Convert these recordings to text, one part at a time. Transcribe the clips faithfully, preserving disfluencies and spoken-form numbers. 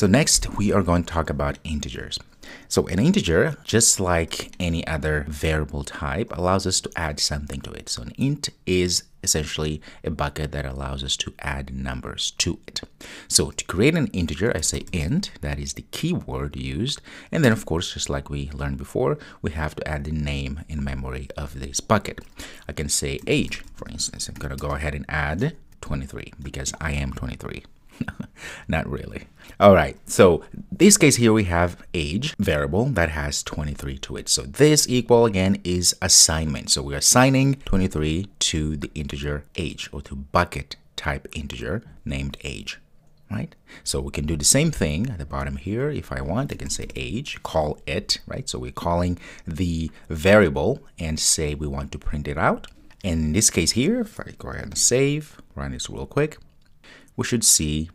So next we are going to talk about integers. So an integer, just like any other variable type, allows us to add something to it. So an int is essentially a bucket that allows us to add numbers to it. So to create an integer, I say int, that is the keyword used. And then of course, just like we learned before, we have to add the name in memory of this bucket. I can say age, for instance. I'm going to go ahead and add twenty-three because I am twenty-three. Not really. All right. So this case here, we have age variable that has twenty-three to it. So this equal again is assignment. So we're assigning twenty-three to the integer age, or to bucket type integer named age, right? So we can do the same thing at the bottom here. If I want, I can say age, call it, right? So we're calling the variable and say we want to print it out. And in this case here, if I go ahead and save, run this real quick, we should see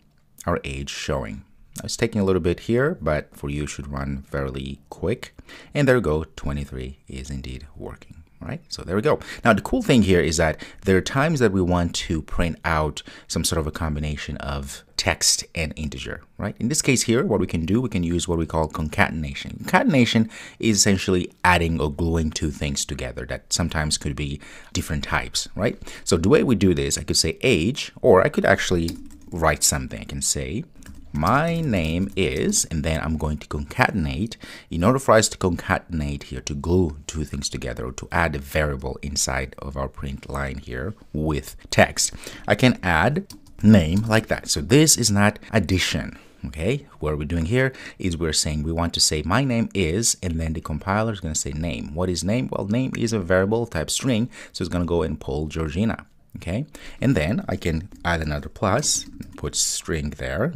our age showing. It's taking a little bit here, but for you it should run fairly quick. And there we go, twenty-three is indeed working, right? So there we go. Now the cool thing here is that there are times that we want to print out some sort of a combination of text and integer, right? In this case here, what we can do, we can use what we call concatenation. Concatenation is essentially adding or gluing two things together that sometimes could be different types, right? So the way we do this, I could say age, or I could actually write something. I can say my name is, and then I'm going to concatenate. In order for us to concatenate here, to glue two things together, or to add a variable inside of our print line here with text, I can add name like that. So this is not addition. Okay, what we're doing here is we're saying we want to say my name is, and then the compiler is going to say name. What is name? Well, name is a variable type string, so it's going to go and pull Georgina. Okay, and then I can add another plus, put string there,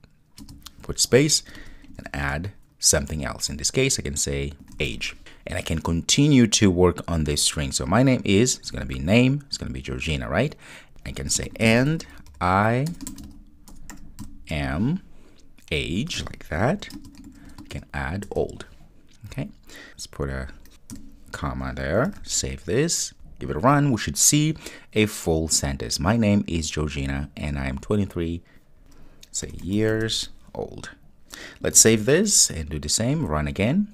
put space, and add something else. In this case, I can say age, and I can continue to work on this string. So my name is, it's going to be name, it's going to be Georgina, right? I can say, and I am age, like that. I can add old. Okay, let's put a comma there, save this. Give it a run, we should see a full sentence. My name is Georgina and I am twenty-three, say years old. Let's save this and do the same, run again.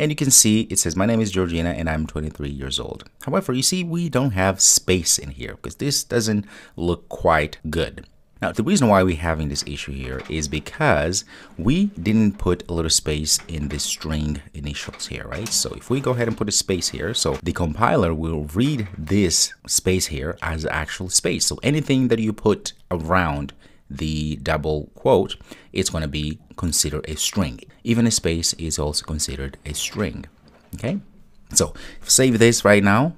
And you can see it says my name is Georgina and I'm twenty-three years old. However, you see we don't have space in here because this doesn't look quite good. Now, the reason why we're having this issue here is because we didn't put a little space in the string initials here, right? So if we go ahead and put a space here, so the compiler will read this space here as actual space. So anything that you put around the double quote, it's going to be considered a string. Even a space is also considered a string, okay? So save this right now.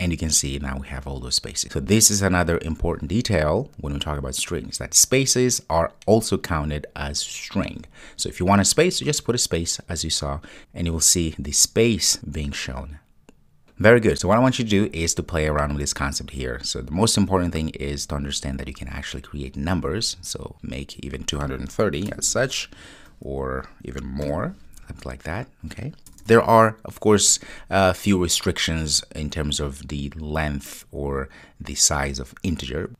And you can see now we have all those spaces. So this is another important detail when we talk about strings, that spaces are also counted as string. So if you want a space, you just put a space as you saw, and you will see the space being shown. Very good. So what I want you to do is to play around with this concept here. So the most important thing is to understand that you can actually create numbers. So make even two hundred thirty as such, or even more, something like that, okay? There are, of course, a few restrictions in terms of the length or the size of integer.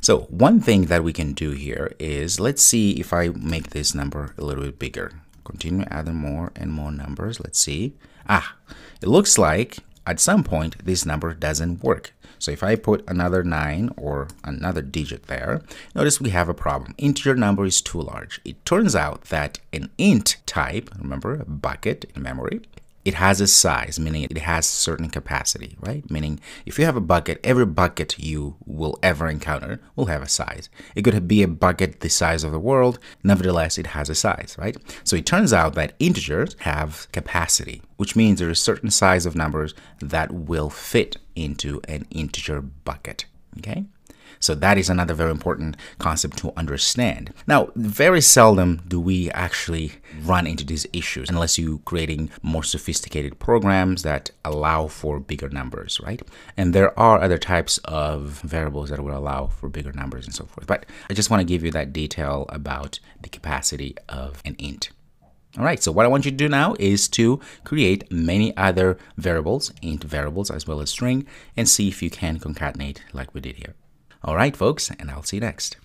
So one thing that we can do here is, let's see if I make this number a little bit bigger. Continue adding more and more numbers. Let's see. Ah, it looks like at some point this number doesn't work. So if I put another nine or another digit there, notice we have a problem. Integer number is too large. It turns out that an int type, remember, a bucket in memory, it has a size, meaning it has certain capacity, right? Meaning if you have a bucket, every bucket you will ever encounter will have a size. It could be a bucket the size of the world. Nevertheless, it has a size, right? So it turns out that integers have capacity, which means there is a certain size of numbers that will fit into an integer bucket, okay? So that is another very important concept to understand. Now, very seldom do we actually run into these issues unless you're creating more sophisticated programs that allow for bigger numbers, right? And there are other types of variables that will allow for bigger numbers and so forth. But I just want to give you that detail about the capacity of an int. All right, so what I want you to do now is to create many other variables, int variables as well as string, and see if you can concatenate like we did here. All right, folks, and I'll see you next.